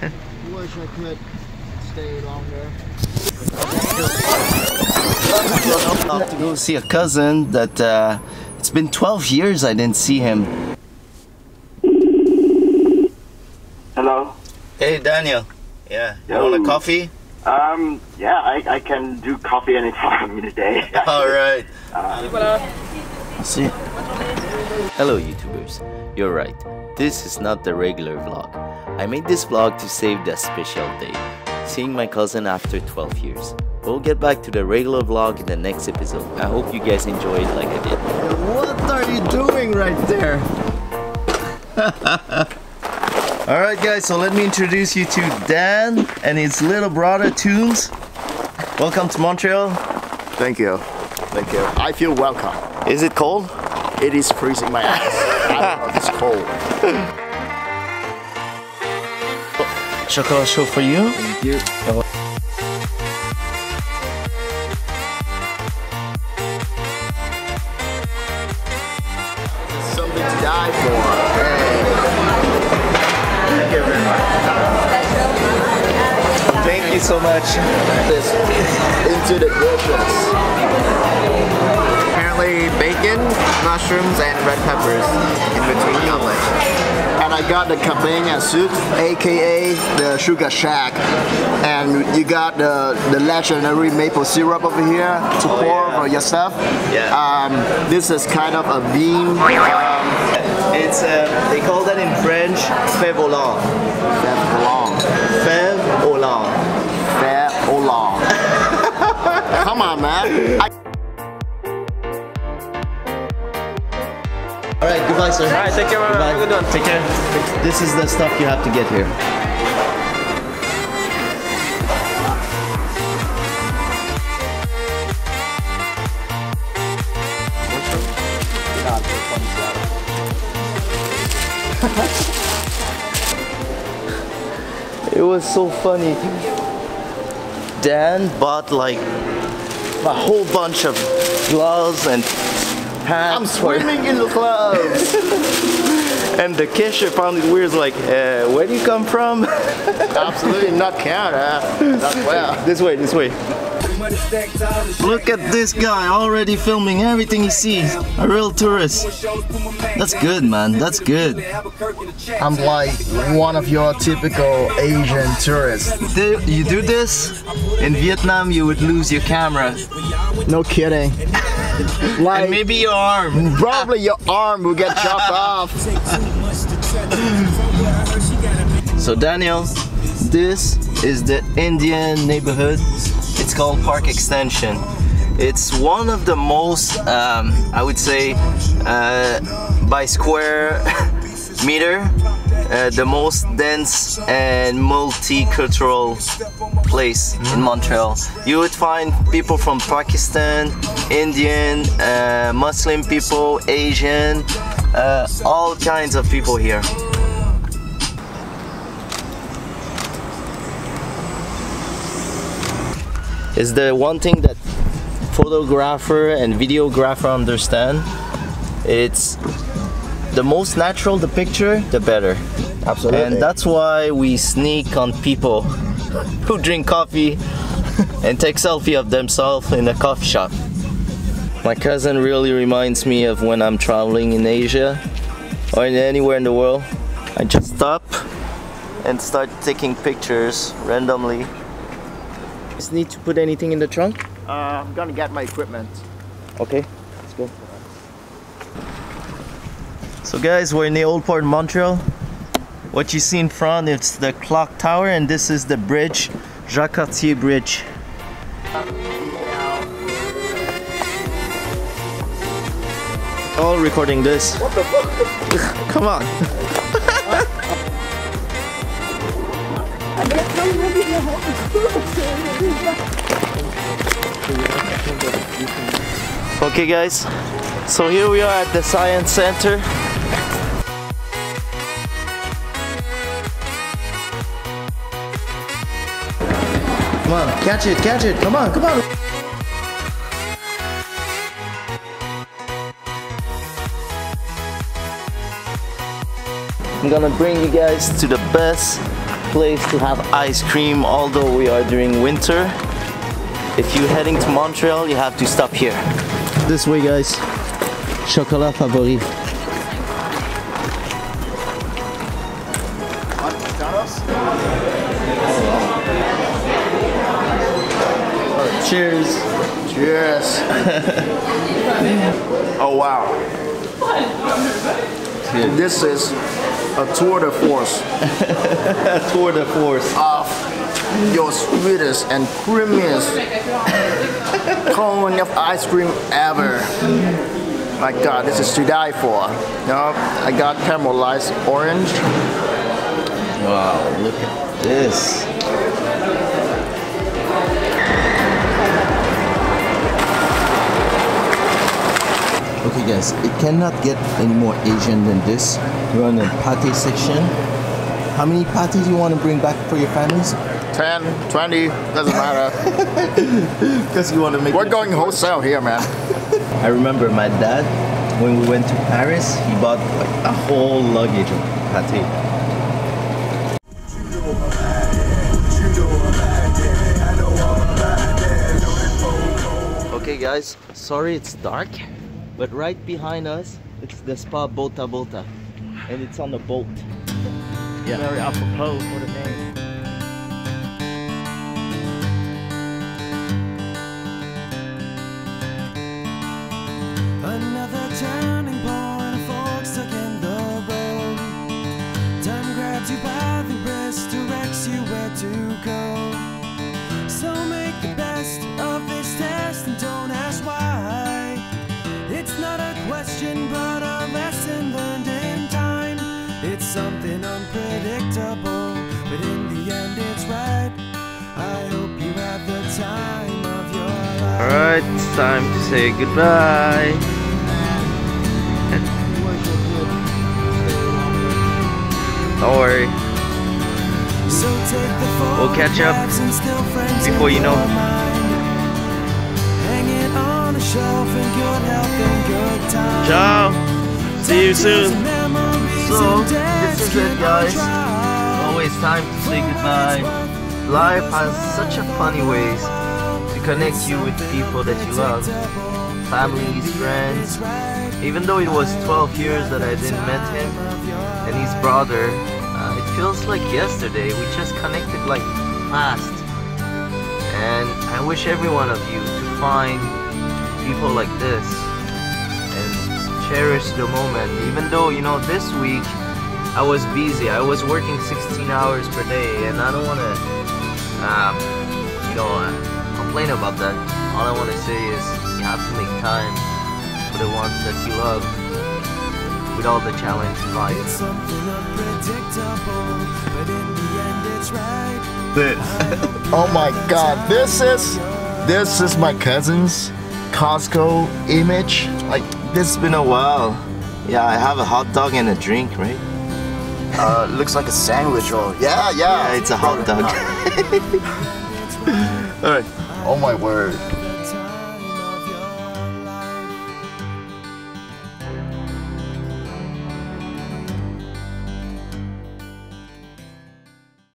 Wish I could stay longer. I have to go see a cousin that it's been 12 years I didn't see him. Hello. Hey Daniel. Yeah. You want a coffee? Yeah, I can do coffee anytime in the day. Alright. See. Hello YouTubers. You're right. This is not the regular vlog. I made this vlog to save that special day, seeing my cousin after 12 years. We'll get back to the regular vlog in the next episode. I hope you guys enjoyed like I did. What are you doing right there? Alright guys, so let me introduce you to Dan and his little brother Toons. Welcome to Montreal. Thank you. Thank you. I feel welcome. Is it cold? It is freezing my ass. I don't know, it's cold. Chocolat show for you. Thank you. Something to die for. Thank you very much. Thank you so much. This into the goodness. Bacon, mushrooms, and red peppers in between omelets. And I got the cabana soup, aka the sugar shack. And you got the legendary maple syrup over here to pour for yourself. Yeah. This is kind of a bean. It's they call that in French feuilleol. Feuilleol. Feuilleol. Come on, man. Alright, goodbye sir. Alright, take care. Goodbye. Good one. Take care. This is the stuff you have to get here. It was so funny. Dan bought like a whole bunch of gloves and I'm swimming in the clubs. And the cashier found it weird, like, where do you come from? Absolutely not Canada. Not well. This way, this way. Look at this guy already filming everything he sees. A real tourist. That's good, man. That's good. I'm like one of your typical Asian tourists. You do this, in Vietnam you would lose your camera. No kidding. Like, and maybe your arm. Probably your arm will get chopped off. So Daniel, this is the Indian neighborhood. It's called Park Extension. It's one of the most, I would say, by square meter, the most dense and multicultural place in Montreal. You would find people from Pakistan, Indian, Muslim people, Asian, all kinds of people here. It's the one thing that photographer and videographer understand. It's the most natural the picture, the better. Absolutely. And that's why we sneak on people who drink coffee and take selfie of themselves in a coffee shop. My cousin really reminds me of when I'm traveling in Asia or anywhere in the world. I just stop and start taking pictures randomly. Just need to put anything in the trunk? I'm gonna get my equipment. Okay, let's go. So guys, we're in the old port of Montreal. What you see in front, it's the clock tower, and this is the bridge, Jacques Cartier Bridge. All recording this. What the fuck? Come on. Okay guys, so here we are at the Science Center. Come on, catch it, come on, come on. I'm gonna bring you guys to the best place to have ice cream, although we are during winter. If you're heading to Montreal, you have to stop here. This way, guys. Chocolat Favoris. Cheers. Cheers. Oh, wow. Cheers. This is a tour de force. A tour de force. Your sweetest and creamiest cone of ice cream ever. My God, this is to die for. Now, I got caramelized orange. Wow, look at this. Okay guys, it cannot get any more Asian than this. We're on the pate section. How many pates do you want to bring back for your families? 10, 20, doesn't matter. Because you want to make. We're going wholesale here, man. I remember my dad, when we went to Paris, he bought like a whole luggage of pate. Okay guys, sorry it's dark, but right behind us, it's the Spa Bota Bota, and it's on the boat. Yeah. Very apropos for the name. Something unpredictable, but in the end it's right. I hope you have the time of your life. Alright, it's time to say goodbye. Don't worry. We'll catch up before you know. Hang it on a shelf in good health and good time. Ciao! See you soon! So, this is it guys, always time to say goodbye. Life has such a funny ways to connect you with people that you love, families, friends. Even though it was 12 years that I didn't met him and his brother, it feels like yesterday, we just connected like fast. And I wish every one of you to find people like this. Cherish the moment, even though, you know, this week I was busy. I was working 16 hours per day, and I don't want to, you know, complain about that. All I want to say is you have to make time for the ones that you love with all the challenge in life. It's something unpredictable, but in the end it's right. Oh my God, this is my cousin's Costco image. Like, it's been a while. Yeah, I have a hot dog and a drink, right? Looks like a sandwich roll. Yeah, it's a hot dog. Alright. Oh my word.